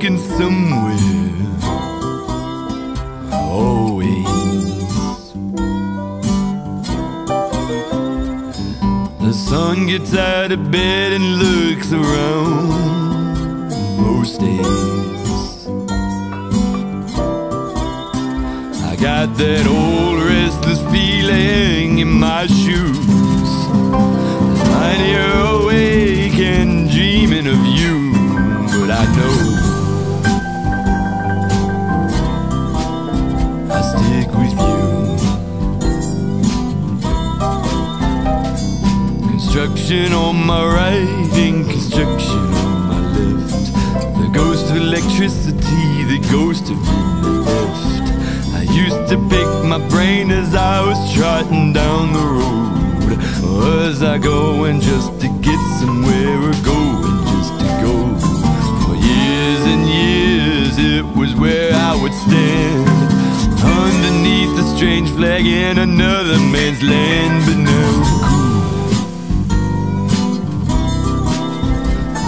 looking somewhere, always. The sun gets out of bed and looks around most days. I got that old restless feeling in my shoes, lying here awake and dreaming of you. I know I stick with you. Construction on my right and construction on my left. The ghost of electricity, the ghost of being left. I used to pick my brain as I was trotting down the road. Was I going just to get somewhere or going just to go? It was where I would stand underneath a strange flag in another man's land. But now I'm cool,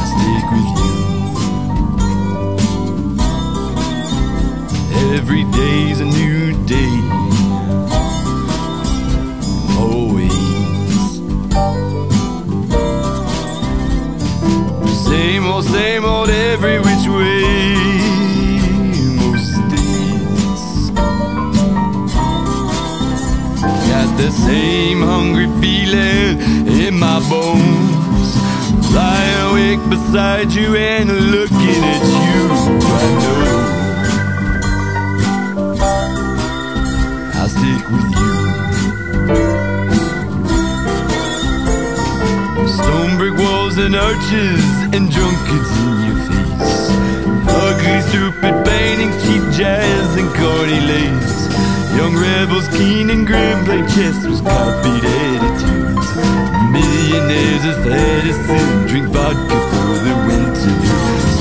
I stick with you. Every day's a new day, always. Same old every which way. The same hungry feeling in my bones, lying awake beside you and looking at you. I know I'll stick with you. Stone brick walls and arches and drunkards in your face, ugly stupid paintings, cheap jazz and corny lace. Young rebels, keen and grim, play chess with copied attitudes. Millionaires of fantasy, drink vodka for the winter.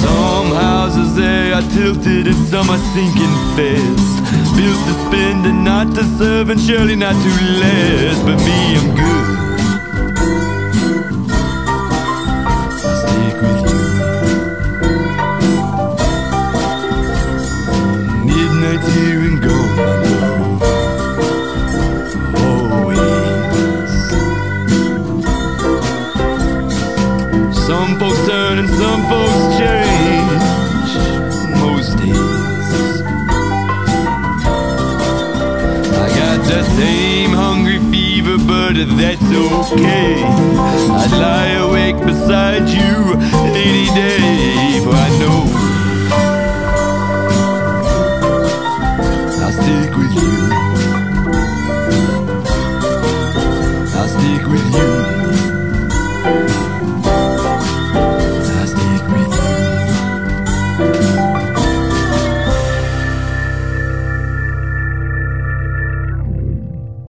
Some houses they are tilted and some are sinking fast. Built to spend and not to serve and surely not to last. But me, I'm good. I stick with you. Midnight here and gone. Some folks turn and some folks change most days. I got the same hungry fever, but that's okay. I'd lie awake beside you any day.